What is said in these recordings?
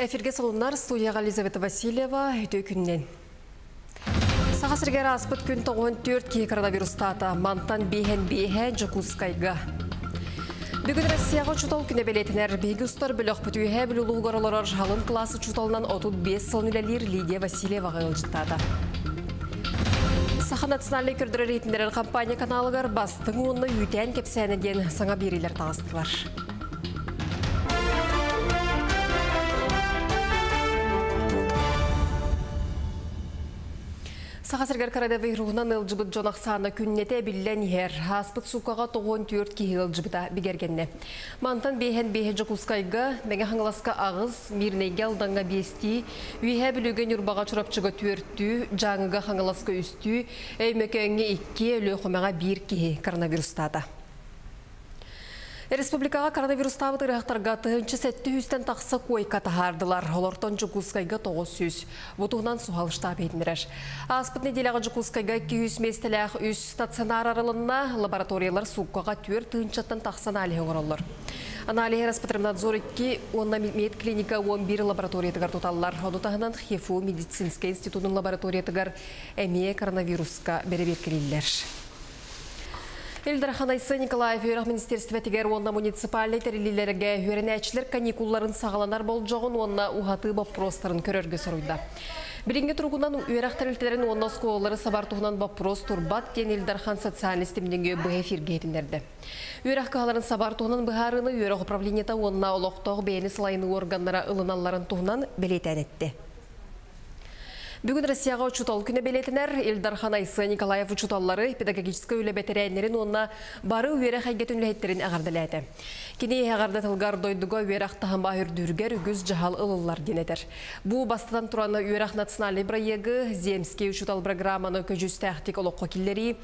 Эфирге салымнар, студияға Елизавета Васильева, үйті күннен. Сағасыргер аспыт күн тоғын төрт кей коронавирустата, мантан бейхен-бейхен жүкускайға. Бүгін Россияға чутал күне білетінер бейгі ұстар біліқ бүтүйе білулуғы ғараларар жалын классы чуталынан 35 сылнелер Лидия Васильеваға ғылжыттады. Саха национальный көрдірі рейтіндерер компания каналығар бастың онны үйтен кепсәнеден саңа берелер тағыстылар. Сағасыргер коронавирусынан ылжыбыт жонақсаны күннете білілен ер. Аспыт сукаға тоғын түрт кейі ылжыбыта бігергенне. Мантан бейхен-бейхен жокускайға, мәне хаңласка ағыз, мирнеге алданға бести, үйе білуген үрбаға чұрапчыға түртті, жаңыға хаңласка үсті, әймеке өңе екі өліқомаға бір кейі коронавирустады. Республикаға коронавирус табыты рахтарға тұғынчы сәтті үстен тақсы койка тағардылар. Олортон жүкускайға тоғы сөз. Бұтығынан сұғалышта бейдінірер. Аспыт неделяға жүкускайға 200 местіләқ үз стационар аралынна лабораториялар сұққаға төр тұғынчаттан тақсан әлігі ғырылыр. Аналиғер Аспатрымнадзор 2, 10 медклиника 11 лабораториятығар тұталылар. Оны тағынан Хефу медицинске институтының лабораториятығар әме коронавирусқа беребеккелелер. Эльдархан Айсы Николаев Юрах Министерстве тегер онна муниципалитет релилерге юренәчлер каникулларын сағаланар бол жоғын онна ухаты бапростарын көрерге соруйда. Билинге тұрғынан Юрах тәрілтерін онна сколары сабартуғынан бапрос турбат тен Эльдархан социалистемденге бұхефирге етіндерді. Юрах қағаларын сабартуғынан бұхарыны Юрах управлениета онна олықтоқ бейіні сылайыны органнара ылыналарын туғынан білетән етті. Бүгін Россияға ұчытал күні белетінер, Эльдархан Айсы Николаев ұчыталары педагогическа өлі бәтерәйнерін онына бары өйерақ әйгетін үліхеттерін әғарділі әді. Кені әғарды тылғар дойдыға өйерақ тағымба үрдүргер үгіз жағал ұлылар денедір. Бұ бастыдан тұраны өйерақ националы проегі, земске ұчытал программаны көжісті әқтік олық қокелері,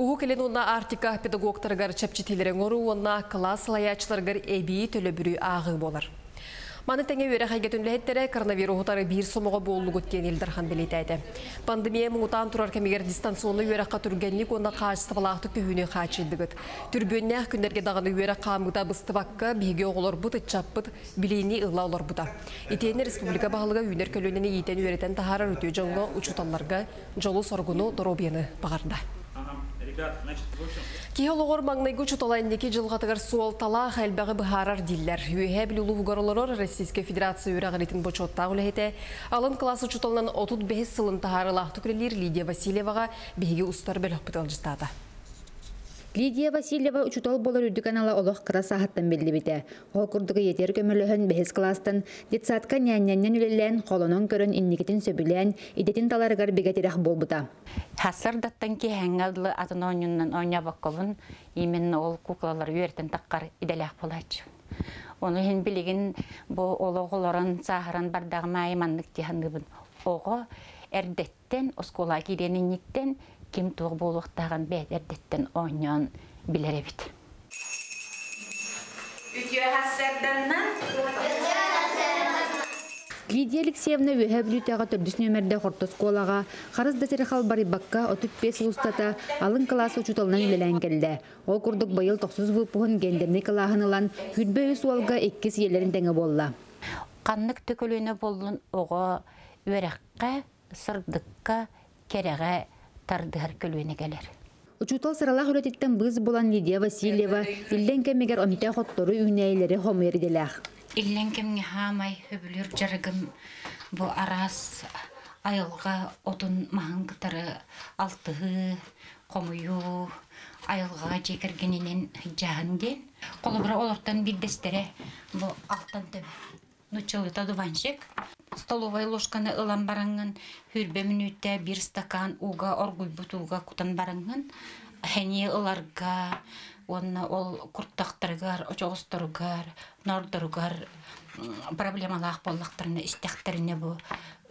ұғы келен онына артика педагогтарығар чәпчетелерін ору онына класс лаячыларғар әбейі төлі бүрі ағы болар. Маны тәңе өрәқ әйгетінлі әттері коронавирус ұтары бір сомыға болуы көткен Эльдархан білетәді. Пандемия мұғытан тұрар кәмегер дистанционы өрәққа түргенлік онына қашысты балақты көхіне қачылдығыд. Түрбөнне әкіндерге дағаны өрәқ қамығыда бұстываққа беге оғылар бұт, әтчаппыт, білейіне ұла олар бұта. Итені республика бағылыға үйнер көлінені етен өреттен тағарар өте жоңы ұчыталларға жолу сорғыны доробияны бағарда. Кеолоғыр маңнайғы чуталайындеке жылғатығыр суалтала қайлбағы бұхарар диллер. Үйе білулу бұғарыларыр Российская Федерация үрағыретін бұчотта үліхеті. Алын классы чуталынан 35 сылын тағарылақты күрелер Лидия Васильеваға бейге ұстар бәліқ бұтал жытады. Лидия Васильева учутал болар үрді канала олық қыра сағаттан білді біті. Ол күрдігі етер көміліғін бәхіз кластын, детсатқа нәннен үлілін, қолының көрін иннекетін сөбілін, идетін таларығар бігетірақ бол бұта. Хасыр даттан ке әңгалдылы атын оңынан оңна баққылын, емен ол куклалар үйертін таққар иделіақ болачы. Оны хен білігін бұл олығыларын сағыран бардағыма аймандық тихандығын. Оғы әрдеттен, ұскола керенінеттен, кем туғы болуқтаған бәд әрдеттен оңнан білері біт. Лидия Алексеевна өйе білетеға түрдіс нөмірді құртыс қолаға, қарыз дәсері қалбары баққа 35 ұлыстата алын классы ұчыталынан білән келді. Ол күрдік байыл 90 вұпығын гендеріне қалағынылан күрбе өз олға еккес елерін дәңі болла. Қаннық түкіліні болын оға өрәққа, сырдыққа, кереға тардығар көлуіне кәлер. Учутал сыралақ үлететтен бұз болан Лидия Васильева үлден кәмегер омита қоттору үйнәйлері хомерделәқ. Үлден кәмге хамай өбілер жарығым бұ арас айылға отын маңғытары алтығы қомыю айылға жекергенінен жағынден. Қолыбыра олардан бір дәстері бұ алтан төбі. Нүчелі тадываншек. Столовай ложканы ылан баранған, хүрбе минутта бір стакан уға, оргуй бұтуға кутан баранған. Хәне ыларға, онына ол күрттақтырғар, очоғыстырғар, нордырғар, проблемалақ боллақтырыны, істектіріне бұ,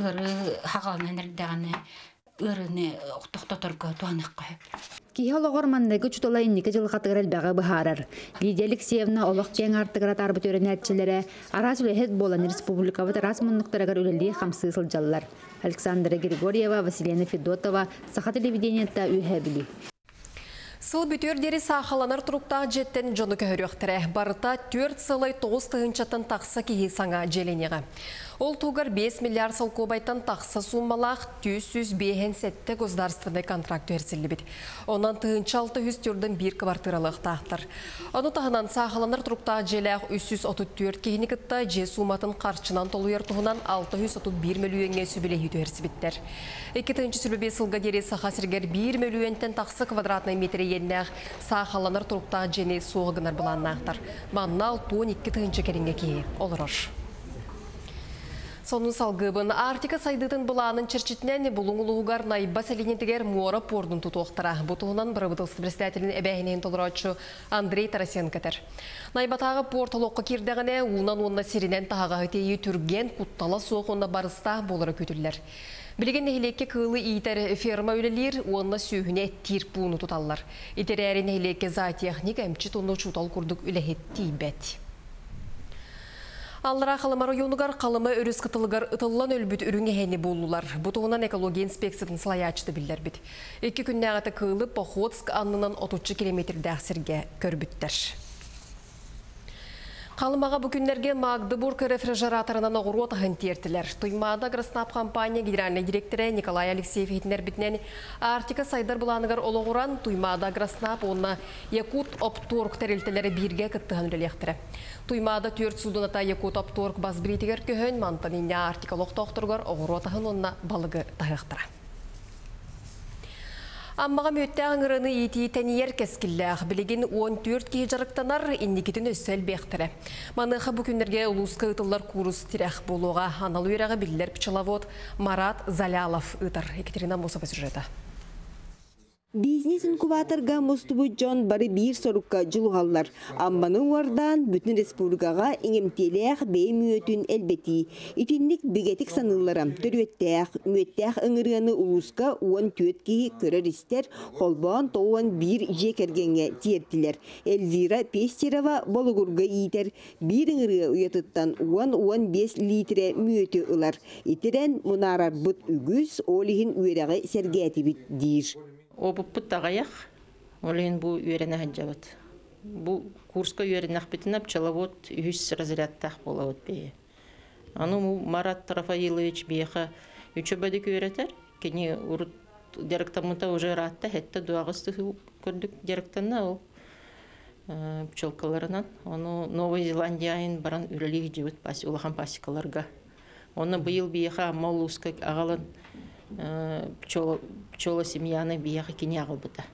ұры хағалын әнірдіғаны, ұрыны ұқтықтырға туанық қойып. Кихал оғырмандығы чуталайын неке жылғатығыр әлбәғі бұхарыр. Лидия Алексеевна олық тең артығыра тарбыт өрен әтчілері, арас үләхет болан республикавыт рас мұндықтырығыр үлілі қамсы сылжалылар. Александра Григорьева, Василена Федотова, Саха телевидениетта үйе білі. Сыл бүтердері сақаланар тұрықта жеттен жоны көрі өқтірі. Барыта 4 сылай 9 тұғыншатын тақса кейі саңа желенеға. Ол тугар 5 миллиард сал кобайтан тақса суммалақ 257 государственный контракт өрселебет. Онан тыынча 604-ден бір квартиралық тақтыр. Оны тағынан сағыланыр тұрықта желәқ 334 кейінікітті же суматын қарчынан толу ертуғынан 631 миллионге сөбелей өтөрсебеттер. 2-тінші сүлбебе сылғадері сақасыргер 1 миллионтен тақсы квадратный метре еннәқ сағыланыр тұрықта және соғығынар бұлан нақтыр. Маннал 12-тінші керінге кей. Олырыш. Сонын салгыбын Арктика сайдытын бұланын черчетнен бұлыңылығығар найба сәленетігер муара пордын тұтуқтыра. Бұтығынан бірабытылсы председателін әбәйінен толырачу Андрей Тарасенкатер. Найбатағы порталоққа кердіғіне унан-онна сиренен тағағы тейі түрген құттала соғына барыста болыры көтілілер. Білген әйлекке кылы итер ферма өлелер, онна сөйіне тир пуыны тұталылар. Итер әрін әйлекке затехник әмчі тонны чутал күрдік үләхетті бәт. Аллара қаламары юнығар қалымы өріс қытылығар ұтылылан өлбіт үріңе әне болулар. Бұтығынан экология инспекцияның сылай ачты білдер біт. Екі күнне ағаты кығылып, Охотск аңнынан 30 километрді әқсерге көрбіттер. Қалымаға бүкіндерге Магдебург рефрижераторынан оғыру отағын тертілер. Тұймада Граснап компания генеральный директоры Николай Алексеев етінер бітінен Арктика сайдар бұланығар олығыран Тұймада Граснап онына Якут Опторг тәрелтелері бірге күттіған үлелектірі. Тұймада түрт судыната Якут Опторг базбіретігер көхін мантанинне Арктикалық тоқтырғар оғыру отағын онына балығы тағықтыра. Аммаға мөтті аңырыны еті тәниер кәскілләғ. Білеген 14 кей жарықтанар еннекетін өсел бәқтірі. Манықы бүкіндерге ұлысқы ұтылар курус тирәқ болуға. Анал өйрәғі білілер пчеловод Марат Залялов ұтыр. Екатерина Мосова сүржеті. Бизнес-инкубаторға мұстыбы Джон бары бір сорыққа жылғалар. Амманың ордан бүтін республикаға еңемтеліғ бәй мүйетін әлбәті. Итіндік бігетік санылары түреттәғ, мүйеттәғ ыңырғаны ұлысқа 14 кей көрірістер қолбан тоуан бір жекергенге тиептілер. Эльвира Пестерова болығырға етер бір ыңырға ұятыттан 10-15 литрі мүйеті ұлар. Итерен мұнарар бұт үгіз олығын өйрағы сәргеті біт дейір. Обыппыт тағаяқ, олайын бұ үйеріне ғаджабыт. Бұ курска үйеріне ақпетіна пчеловод үйіс разрядтақ болауыт бейі. Ану Марат Рафаилович бейіға үчөбәдік үйеретер. Кені ұрыт директамыта уже ратта, әтті дуағысты көрдік директанна ол пчелкаларынан. Ану Новой Зеландияйын баран үрелігі жевіт олахан пасикаларға. Оны бұйыл бейіға малуыска ағалын пчола семьяны бияғы кене ағылбыта.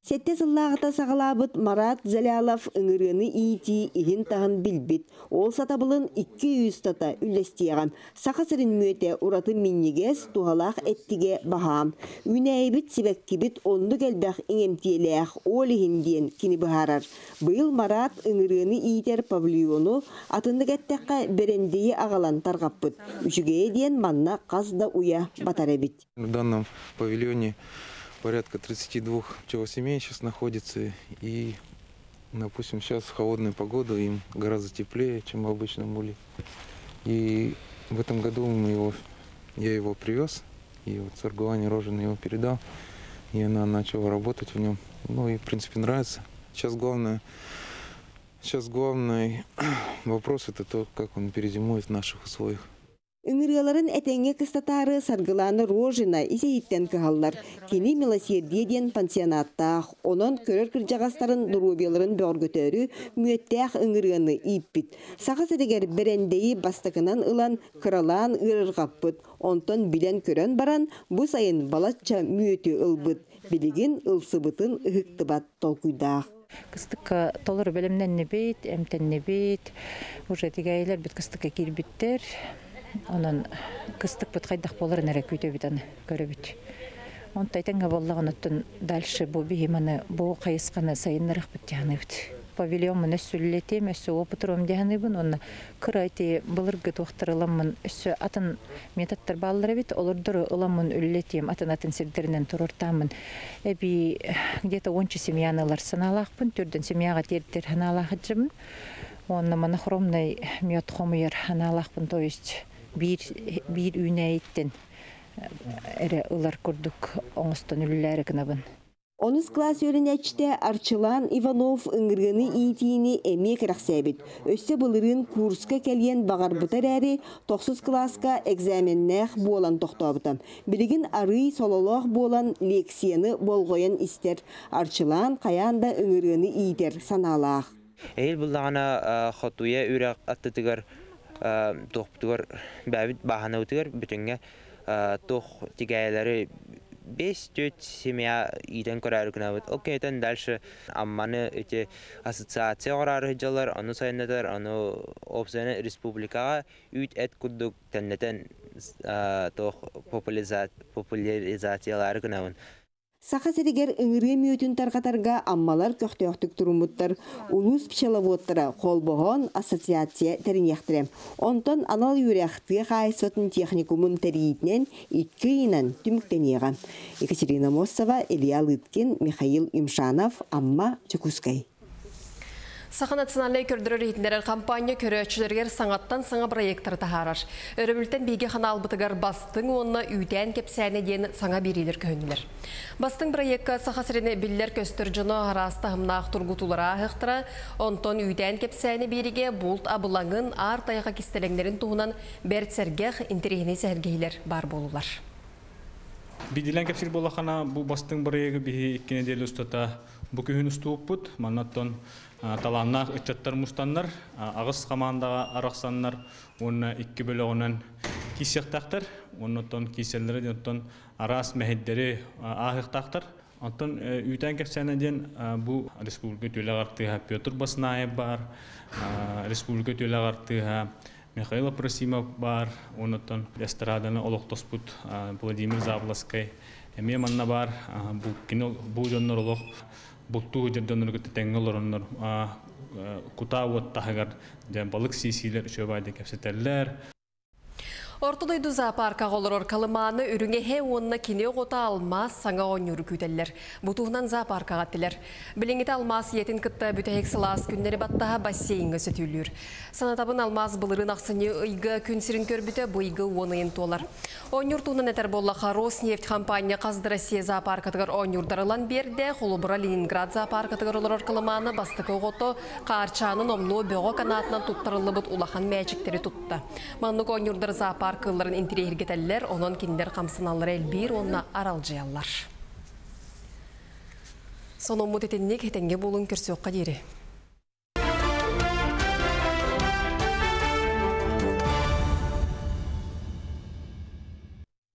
Сәтті сылағыта сағалабыт Марат Залялов үңіріні иеті иғын тағын білбіт. Ол сатабылын 200 тата үлістеған. Сақасырын мөте ұраты меннегес туғалақ әттіге бағам. Үнәйбіт себәккебіт онды кәлбәқ еңемтеліғ ол еңден кені бұғарар. Бұл Марат үңіріні иетер павильону атынды кәттәққа берендейі ағалан тарғаппыт. Үшігей ден манна қазда уя батар әбіт. В данном павильоне порядка 32 пчелосемей сейчас находится, и, допустим, сейчас в холодную погоду им гораздо теплее, чем в обычном уле. И в этом году я его привез, и вот Саргулане Рожина его передал, и она начала работать в нем. Ну и, в принципе, нравится. Сейчас главный вопрос – это то, как он перезимует в наших условиях. Үңірғаларын әтәңе қыстатары Саргыланы Рожина есейттен кығалар. Кені Милосердеден пансионаттақ, онын көрір-кір жағастарын дұрубеларын бөргітөрі мүйеттәқ үңірғаны иппіт. Сағыз әдігер бірендейі бастықынан ұлан қыралан ғырғаппыт. Онтын білен көрін баран, бұ сайын балатша мүйеті ұлбыт. Білеген ұлсыбытын ұғықтыбат толқұйдақ. Кыстыққа толыр білімнен небейт, әмтен небейт, Онын кыстық бұт қайдақ болыр нәрек өйті өйден көрібіт. Оны тайтанға болығы ұныттың дальші бұл беймені бұл қайысқаны сайынларық бұттияны өт. Павильонмын өссі үлілетем, өссі опытырым дияны бұн, оны күр айты бұлырғы тоқтырыламын, өссі атын метаттар балылыр өйт, олырдыры ұламын үлілетем, атын-атын сердерінен тұрыртамын. Әбі где-то 10 семьянылар саналақпын, түрден семьяға тердер ханалақы жымын. Оны монохромный мет қомыйыр ханалақпын, то есть бир үйнәйттен әрі ұлар күрдік оңыстан үлілері кінабын. Оныз класс өрінәчті Арчылан Иванов үңіргіні иетіні әмек рәқсәбет. Өсі бұлырын курска кәлген бағар бұтар әрі, 9 класқа экзаменнәқ болан тоқтабыты. Білігін ары сололақ болан лексияны болғойын істер. Арчылан қаянда үңіргіні иетер саналақ. Әйіл бұлдағына құтуя үрәқ аттытығыр, тоқтығыр, бәбіт бағана өтігір, бүтінге тоқ тігәйлері 5-4 семья иден көрәрі күнәвіт. Ол көнетен дальше амманы өте ассоциация орары жалар, оны сайынатар, оны опцияны республикаға үйт әт күддік тәннетен популяризациялары күнәвін. Сақа сәрігер үңірге мүйетін тарғатарға аммалар көқтеуқтік тұрымыттар. Улус пчеловодтары қолбоғын ассоциация тәрінектірі. Онтан анал юряқтығы қайсотын техникумын тәріетінен иткейінен түміктенеға. Екатерина Мосова, Илья Лыткин, Михаил Имшанов, Амма Чекускай. Саха национальный көрдірер етіндерер кампания көрөчілергер саңаттан саңа проекттар тағарар. Өрімілтен бейге қана албытығар бастың онына үйтен кепсәне ден саңа берелер көңілер. Бастың проекті саха сірене білілер көстіржіні арасты ғымнақ тұрғытулара ағықтыра, онтон үйтен кепсәне береге бұлт абылаңын ар таяға кестелеңдерін туғынан бәртсергеғ интерегіне сәргейлер бар болулар. Бидилен кепсер болақана бұл бастың проекті бейге еккене дел ұстата бүкігін ұстуыппыт, маннаттон таланнақ үтчаттар мұстаннар, ағыз қамандаға арақсаннар, оны екі бөлі ғынан кейсектақтар, оны тұн кейселері де тұн арас мәхеддері ағықтақтар. Антон үйтен кәпсәнеден бұл республика төлеғартыға Петр Басынаев бар, республика төлеғартыға Михаил Просимов бар, оны тұн эстраданы олықтос бұд Владимир Завласкай. Әме манна бар, бұл жоннар олық. Бұлттығы жерденір көттенгілер оныр күтауы тағығар балық сейсейлер үшөбайды кәпсетерлер. Ортылай дұза парқа қолырыр қалыманы үріңе хе онына кене ғота алмас саңа оң үрі көтелер. Бұтығынан за парқаға тілер. Біліңет алмас етін күтті бүтәйек сылас күннері баттаға бассейінгі сөтілер. Санатабын алмас бұлырын ақсыны үйгі күнсірін көрбіті бұйғы оныйын толар. Оң үртуынан әтір боллаға Роснефть компания қазды Россия за парқатығыр оң үрдарылан берді. Құлыбыра Ленинград за парқатығыр олырыр қалыманы бастықы ғото қарчаның омну бөғі қанатынан тұттырылыбыт улахан мәчіктері тұтты. Маңнық оң үрдар за парқатығыр Арқыларын интерьер кетелер, онын кендер қамсыналары әлбейір, онына аралжиялар. Соны ұмыт етеннек, етенге болуын көрсе оққа дейірі.